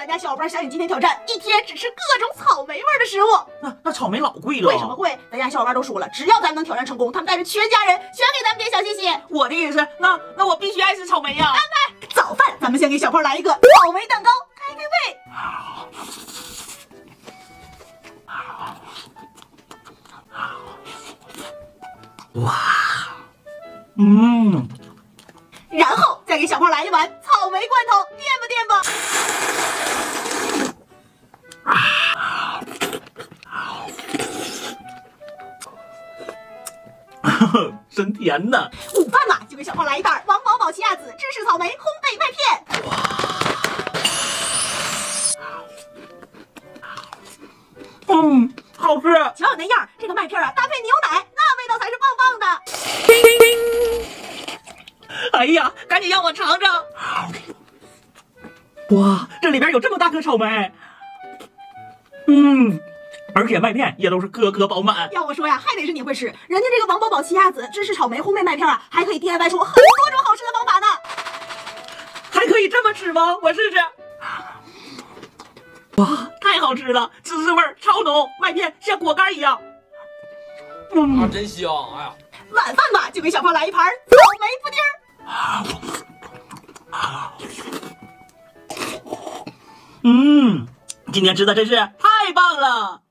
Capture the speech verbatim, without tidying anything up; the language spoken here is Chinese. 大家小伙伴想你今天挑战一天只吃各种草莓味的食物。那那草莓老贵了，为什么贵？大家小伙伴都说了，只要咱们能挑战成功，他们带着全家人全给咱们点小心心。我的意思，那那我必须爱吃草莓呀、啊！安排早饭，咱们先给小胖来一个草莓蛋糕，开开胃。啊啊啊、哇，嗯。 然后再给小胖来一碗草莓罐头，垫吧垫吧。啊！真甜呐！午饭嘛，就给小胖来一袋王饱饱奇亚籽芝士草莓烘焙麦片。哇！嗯，好吃。瞧有那样，这个麦片啊，搭配牛奶，那味道才是棒棒的。叮叮叮 哎呀，赶紧让我尝尝！哇，这里边有这么大颗草莓，嗯，而且麦片也都是颗颗饱满。要我说呀，还得是你会吃。人家这个王饱饱奇亚籽芝士草莓烘焙麦片啊，还可以 D I Y 出很多种好吃的方法呢。还可以这么吃吗？我试试。哇，太好吃了，芝士味儿超浓，麦片像果干一样。嗯，啊，真香！哎呀。 晚饭吧，就给小胖来一盘草莓布丁儿。嗯，今天吃的真是太棒了。